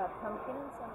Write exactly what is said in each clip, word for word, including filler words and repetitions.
uh, pumpkin and something.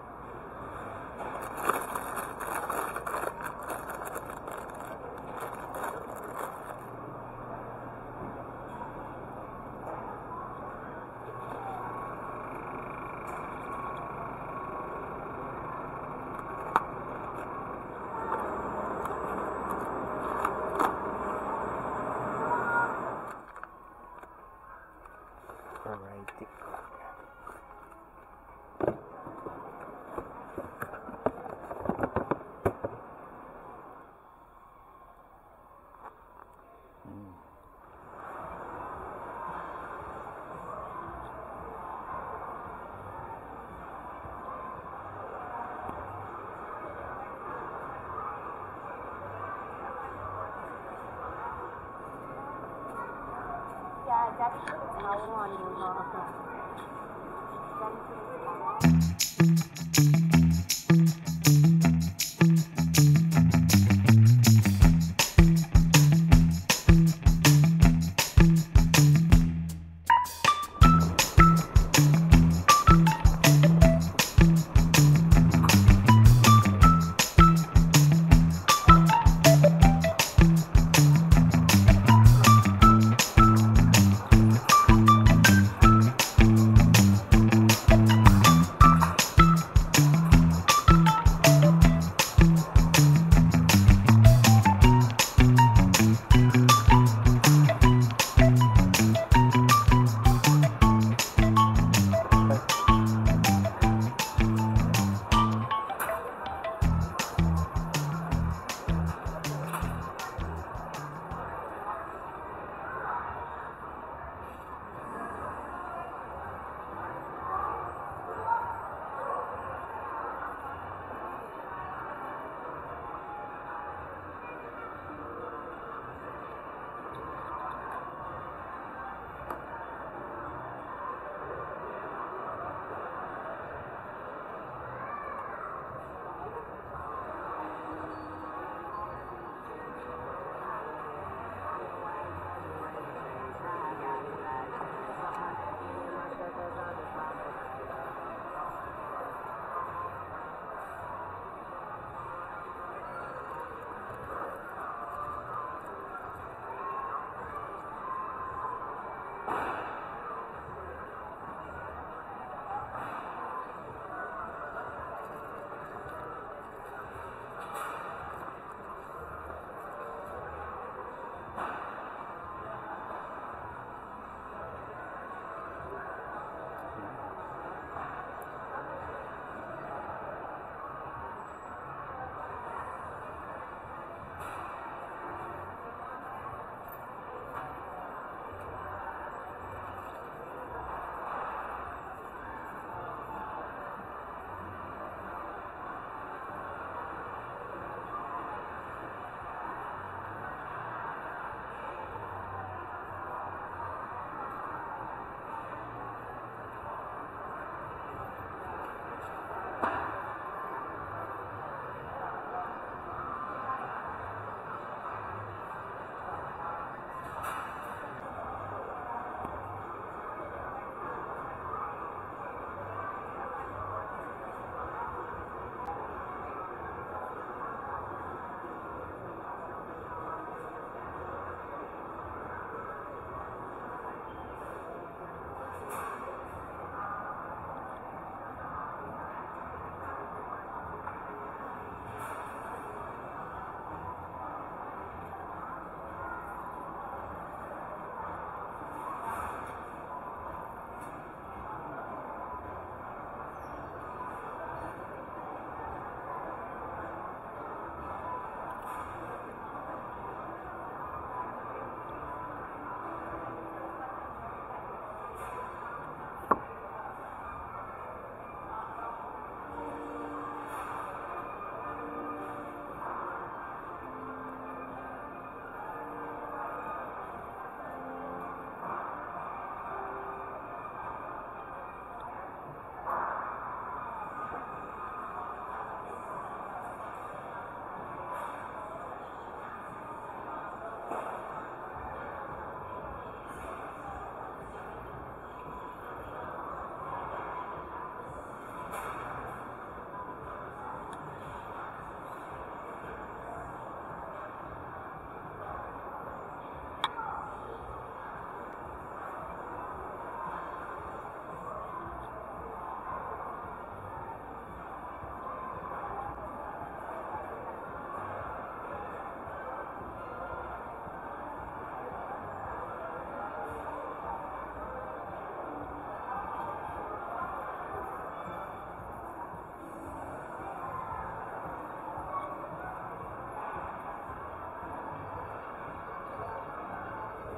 That's how one will not affect. Thank you.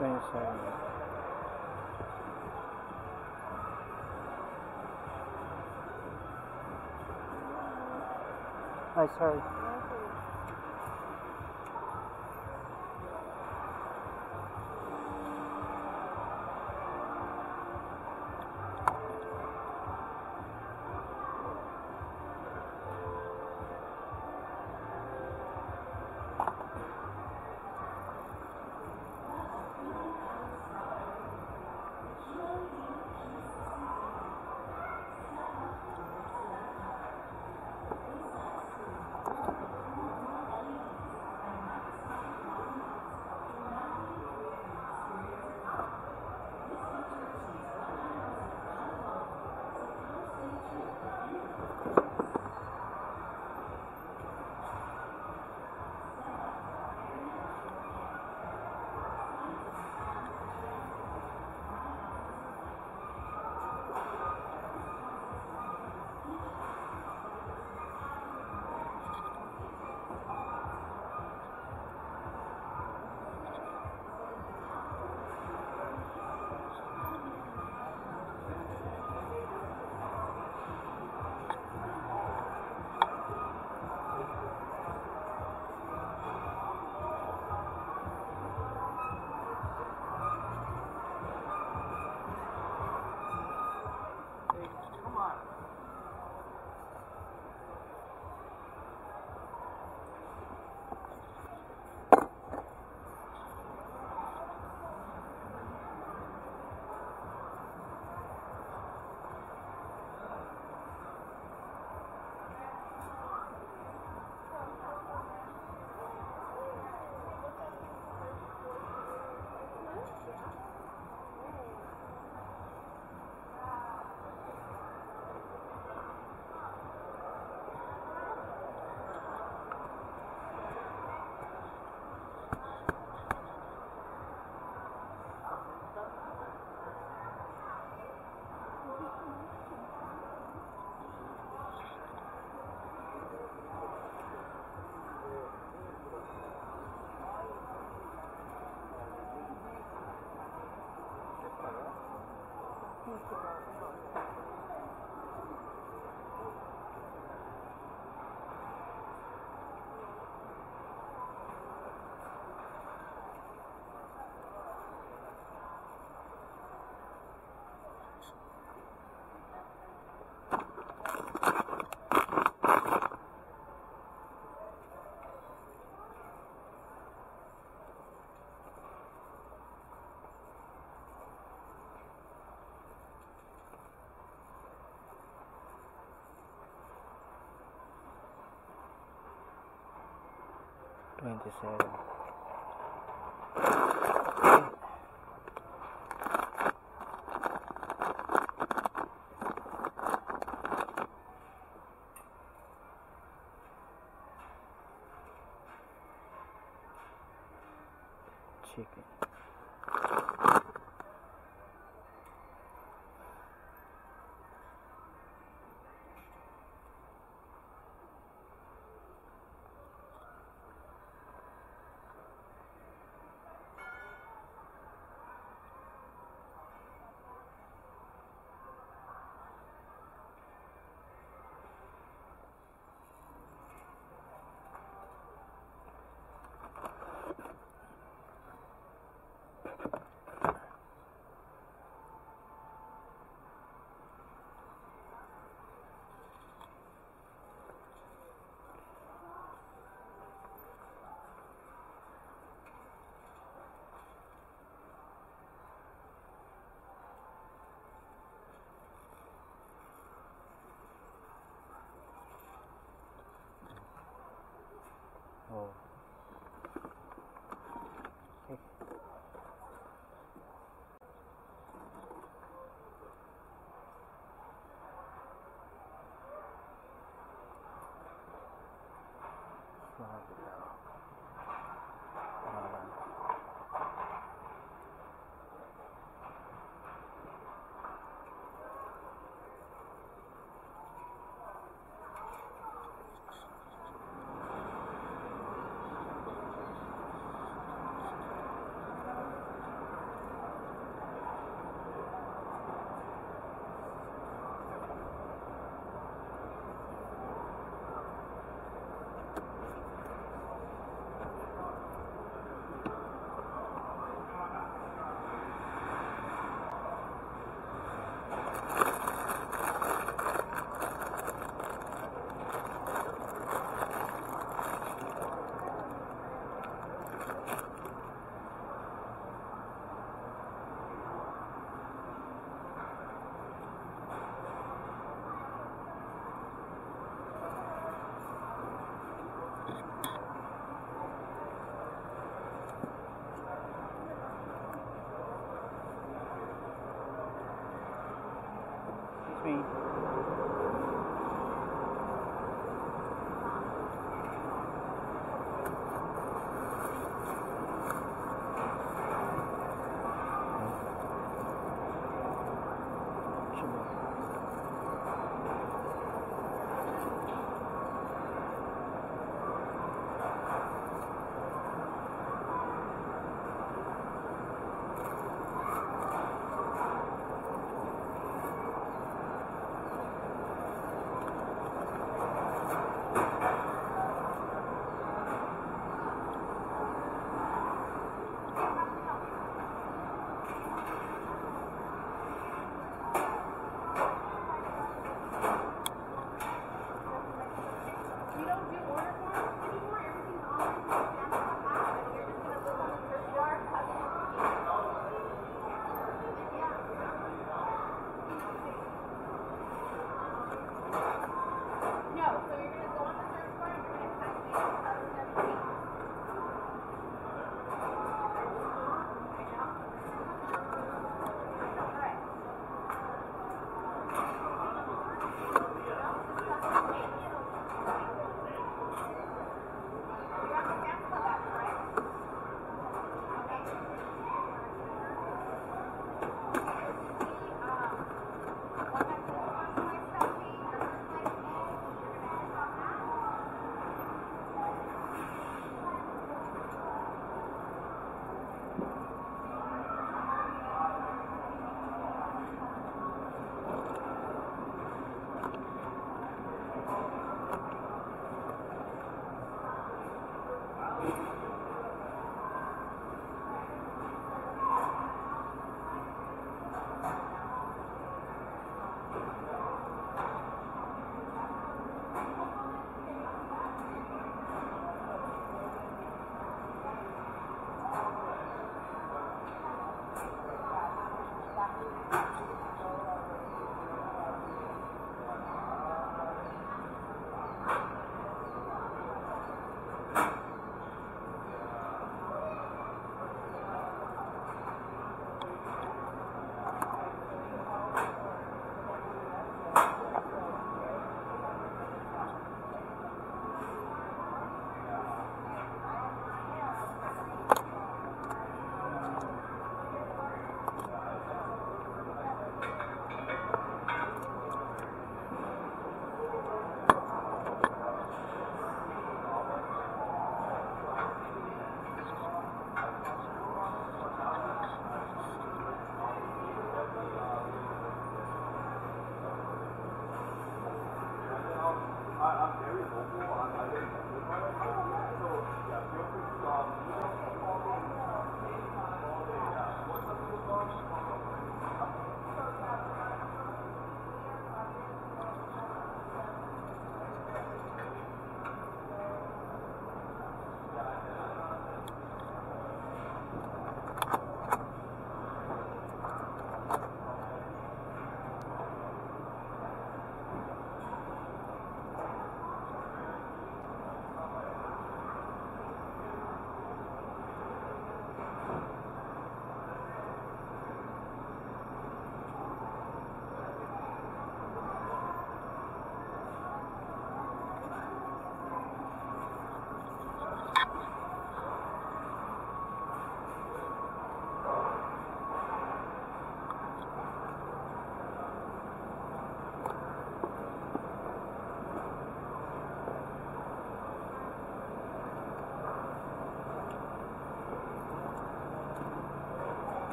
pensando. I sorry. twenty-seven. Oh. Okay. between. I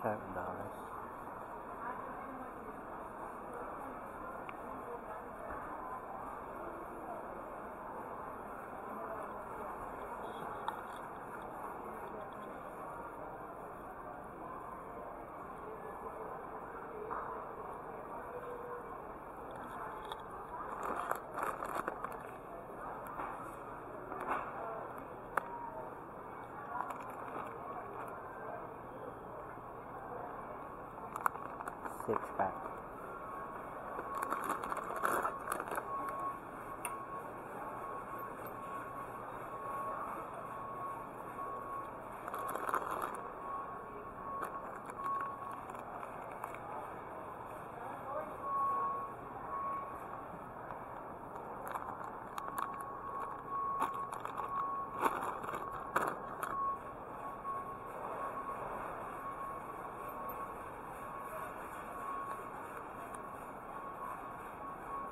Seven dollars. Six pack.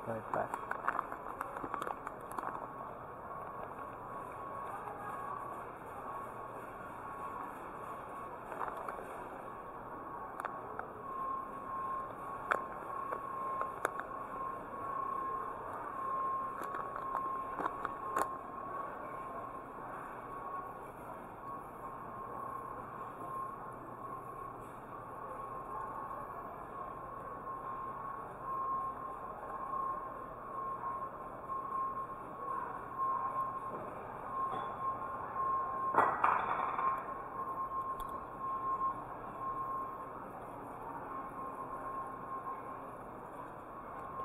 right back.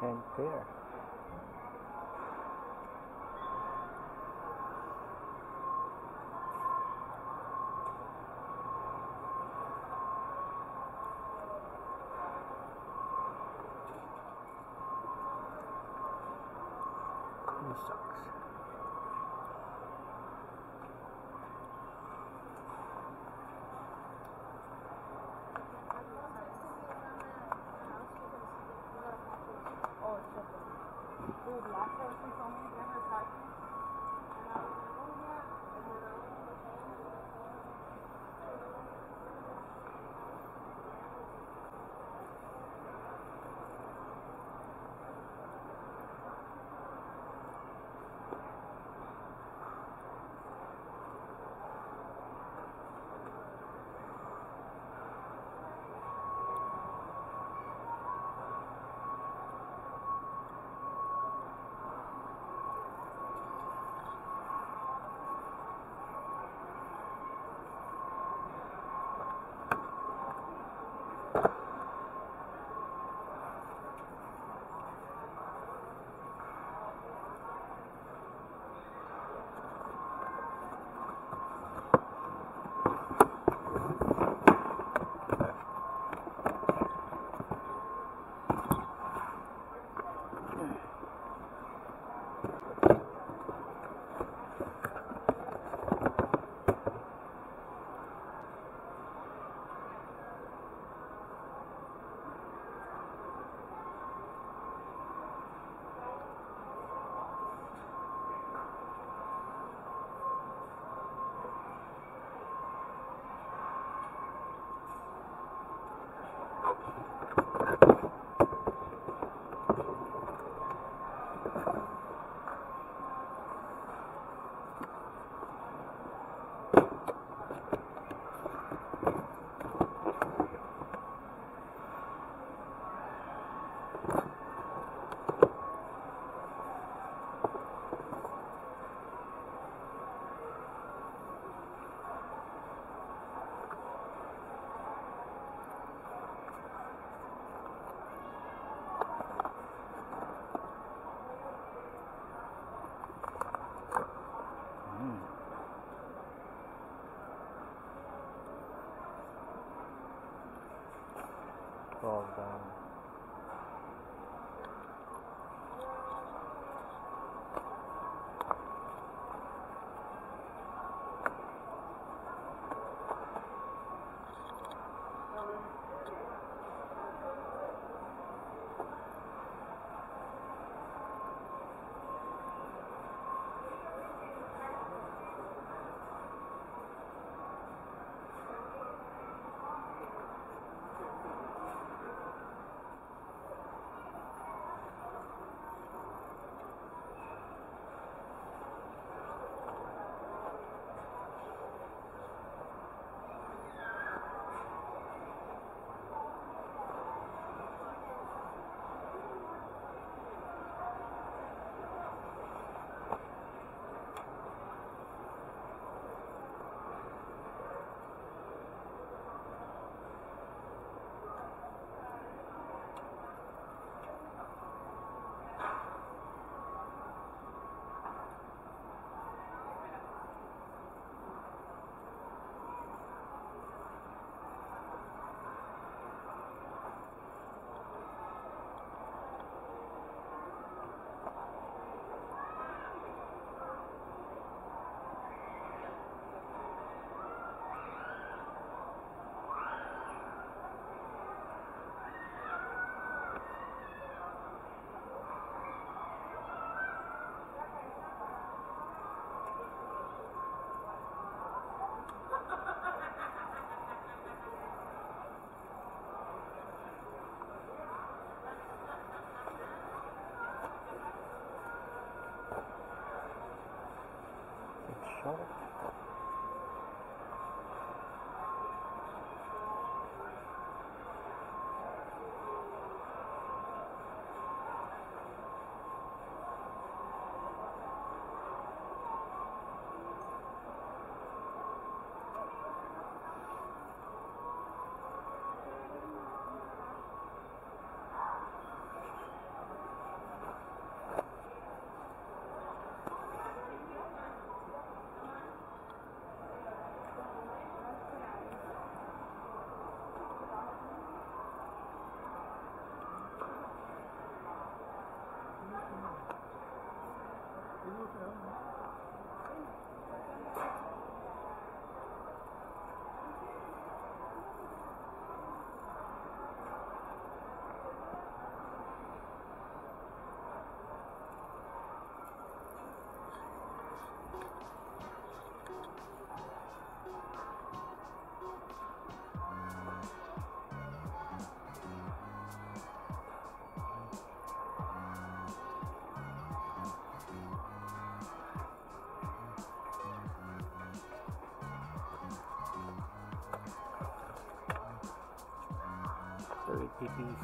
And there. Cool socks. All done. Schau. Pipis.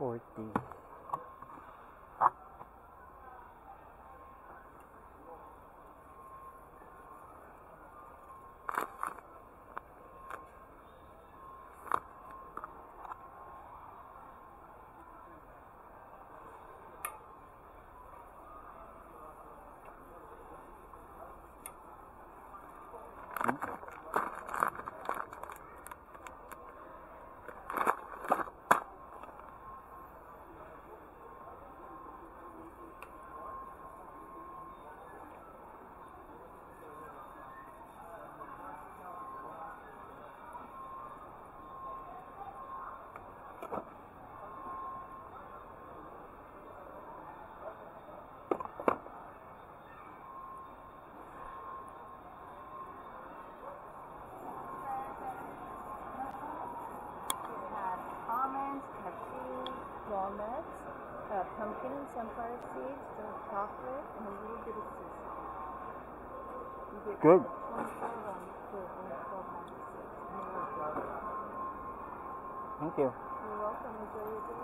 forty. Walnuts, uh, pumpkin, sunflower seeds, some chocolate, and a little bit of seasoning. Good. Thank you. You're welcome. Enjoy your day.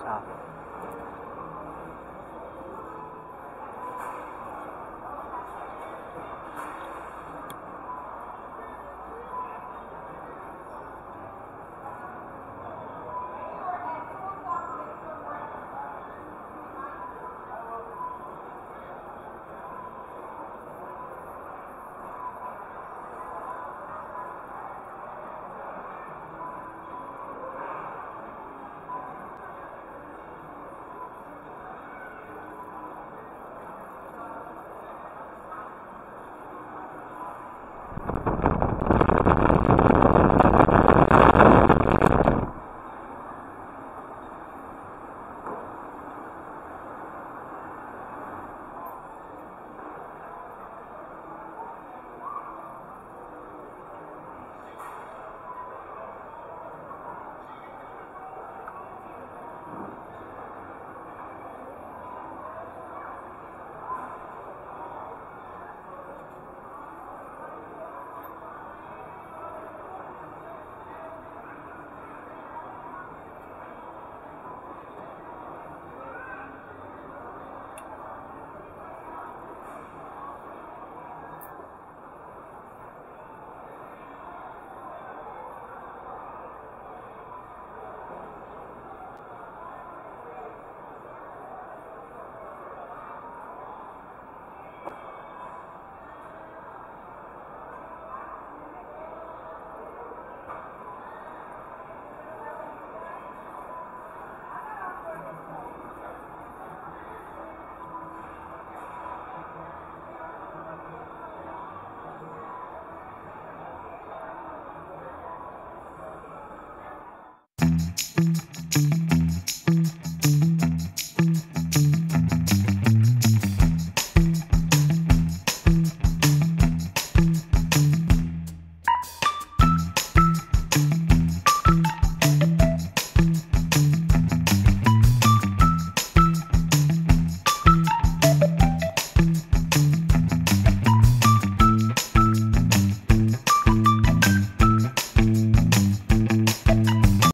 Stop.